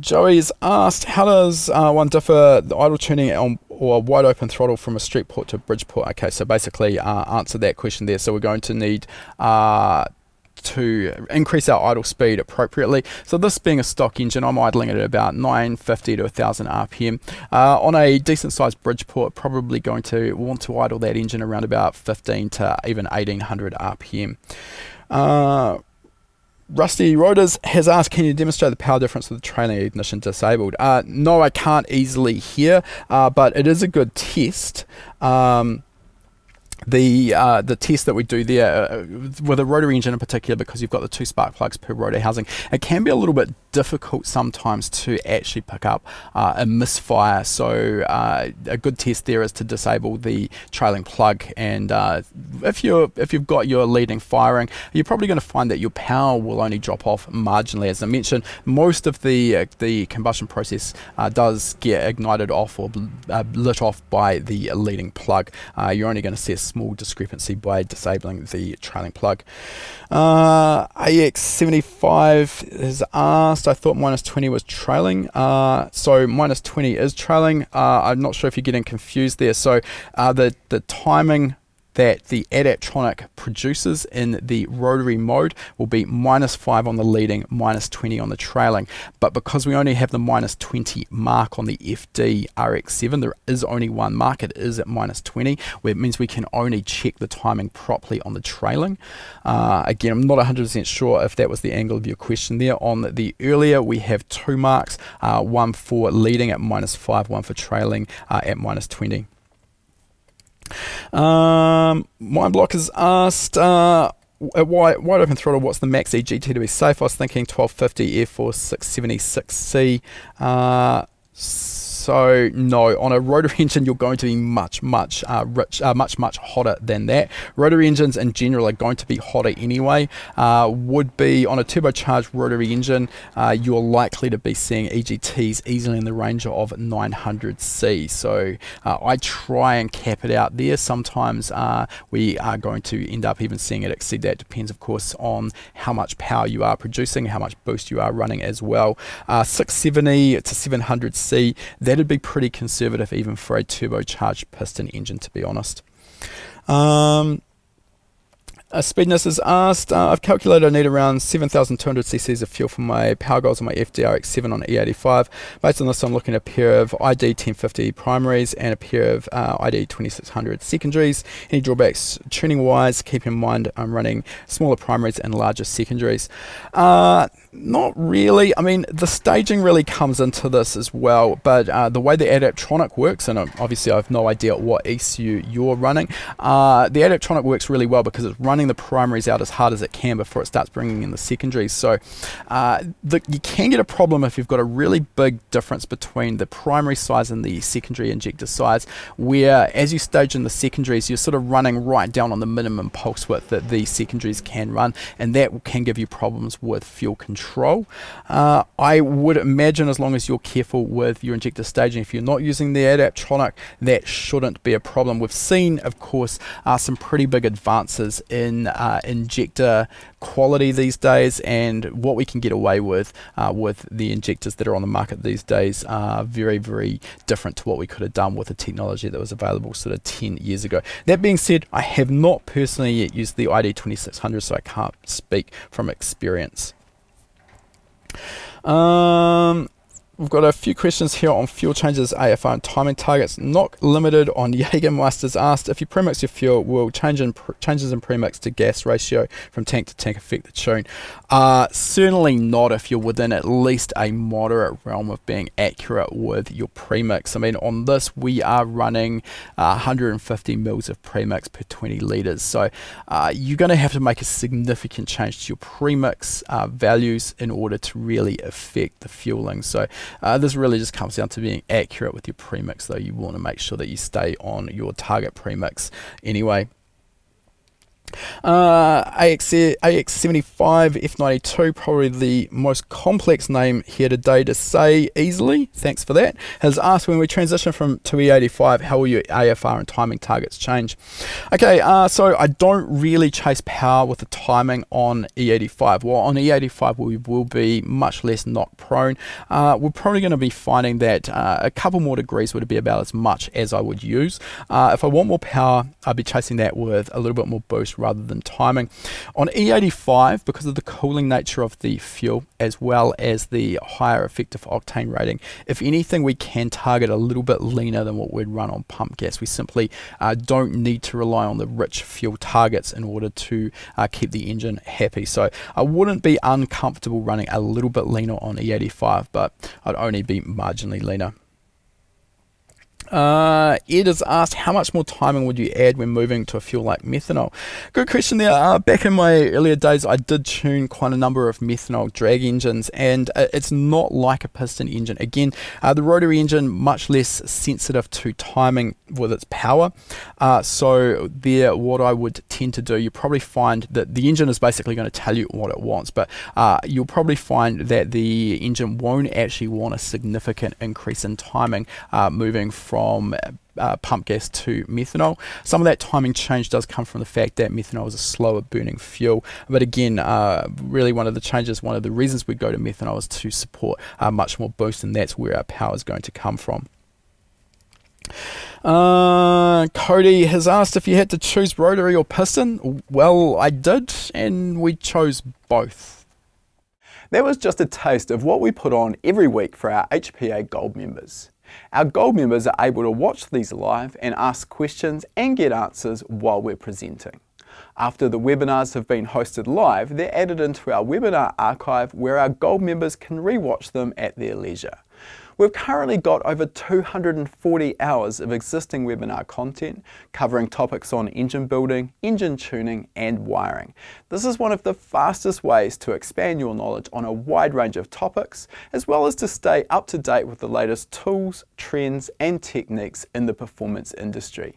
Joey's asked, how does one differ the idle tuning on or wide open throttle from a street port to a bridge port? Okay, so basically answer that question there. So we're going to need to increase our idle speed appropriately. So this being a stock engine, I'm idling it at about 950 to 1000 RPM. On a decent sized bridge port, probably going to want to idle that engine around about 15 to even 1800 RPM. Rusty Rotors has asked, can you demonstrate the power difference with the trailing ignition disabled? No, I can't easily here, but it is a good test. The test that we do there with a rotary engine in particular, because you've got the 2 spark plugs per rotor housing, it can be a little bit difficult sometimes to actually pick up a misfire. So a good test there is to disable the trailing plug, and if you've got your leading firing, you're probably going to find that your power will only drop off marginally. As I mentioned, most of the combustion process does get ignited off or lit off by the leading plug. You're only going to see a small discrepancy by disabling the trailing plug. AX75 is asked, I thought -20 was trailing. So -20 is trailing. I'm not sure if you're getting confused there. So the timing that the Adaptronic produces in the rotary mode will be -5 on the leading, -20 on the trailing. But because we only have the -20 mark on the FDRX7, there is only one mark, it is at -20, where it means we can only check the timing properly on the trailing. Again, I'm not 100% sure if that was the angle of your question there. On the earlier, we have 2 marks, one for leading at -5, one for trailing at -20. Mindblock is asked, at wide open throttle, what's the max EGT to be safe? I was thinking 1250 Air Force 676C. So no, on a rotary engine you're going to be much hotter than that. Rotary engines in general are going to be hotter anyway. Would be on a turbocharged rotary engine, you're likely to be seeing EGTs easily in the range of 900C. So I try and cap it out there. Sometimes we are going to end up even seeing it exceed that. Depends, of course, on how much power you are producing, how much boost you are running as well. 670 to 700C, that'd be pretty conservative even for a turbocharged piston engine, to be honest. Speedness is asked, I've calculated I need around 7,200 cc's of fuel for my power goals on my FDRX7 on E85. Based on this, I'm looking at a pair of ID1050 primaries and a pair of ID2600 secondaries. Any drawbacks tuning wise? Keep in mind I'm running smaller primaries and larger secondaries. Not really. I mean, the staging really comes into this as well, but the way the Adaptronic works, and obviously I have no idea what ECU you're running, the Adaptronic works really well because it's running the primaries out as hard as it can before it starts bringing in the secondaries. So you can get a problem if you've got a really big difference between the primary size and the secondary injector size, where as you stage in the secondaries, you're sort of running right down on the minimum pulse width that the secondaries can run, and that can give you problems with fuel control. I would imagine, as long as you're careful with your injector staging, if you're not using the Adaptronic, that shouldn't be a problem. We've seen, of course, some pretty big advances in injector quality these days, and what we can get away with the injectors that are on the market these days are very, very different to what we could have done with the technology that was available sort of 10 years ago. That being said, I have not personally yet used the ID2600, so I can't speak from experience. We've got a few questions here on fuel changes, AFR and timing targets. Not limited on Jägermeister's asked, if you premix your fuel, will changes in premix to gas ratio from tank to tank affect the tune? Certainly not if you're within at least a moderate realm of being accurate with your premix. I mean, on this we are running 150 mils of premix per 20 litres. So you're going to have to make a significant change to your premix values in order to really affect the fueling. So this really just comes down to being accurate with your premix, though. You want to make sure that you stay on your target premix anyway. AX75 F92, probably the most complex name here today to say easily, thanks for that, has asked, when we transition to E85, how will your AFR and timing targets change? Okay, so I don't really chase power with the timing on E85. Well, on E85 we will be much less knock prone. We're probably going to be finding that a couple more degrees would be about as much as I would use. If I want more power, I'd be chasing that with a little bit more boost rather than timing. On E85, because of the cooling nature of the fuel as well as the higher effective octane rating, if anything we can target a little bit leaner than what we'd run on pump gas. We simply don't need to rely on the rich fuel targets in order to keep the engine happy. So I wouldn't be uncomfortable running a little bit leaner on E85, but I'd only be marginally leaner. Ed has asked, how much more timing would you add when moving to a fuel like methanol? Good question there. Back in my earlier days, I did tune quite a number of methanol drag engines, and it's not like a piston engine. Again, the rotary engine, much less sensitive to timing with its power. So there, what I would tend to do, you probably find that the engine is basically going to tell you what it wants, but you'll probably find that the engine won't actually want a significant increase in timing moving from pump gas to methanol. Some of that timing change does come from the fact that methanol is a slower burning fuel, but again, really one of the reasons we go to methanol is to support much more boost, and that's where our power is going to come from. Cody has asked, if you had to choose rotary or piston? Well, I did, and we chose both. That was just a taste of what we put on every week for our HPA Gold members. Our Gold members are able to watch these live and ask questions and get answers while we're presenting. After the webinars have been hosted live, they're added into our webinar archive where our gold members can rewatch them at their leisure. We've currently got over 240 hours of existing webinar content covering topics on engine building, engine tuning and wiring. This is one of the fastest ways to expand your knowledge on a wide range of topics, as well as to stay up to date with the latest tools, trends and techniques in the performance industry.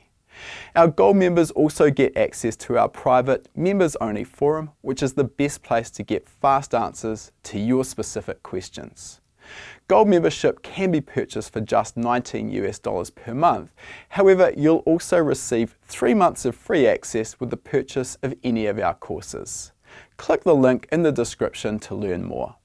Our Gold members also get access to our private members-only forum, which is the best place to get fast answers to your specific questions. Gold membership can be purchased for just $19 per month. However, you'll also receive 3 months of free access with the purchase of any of our courses. Click the link in the description to learn more.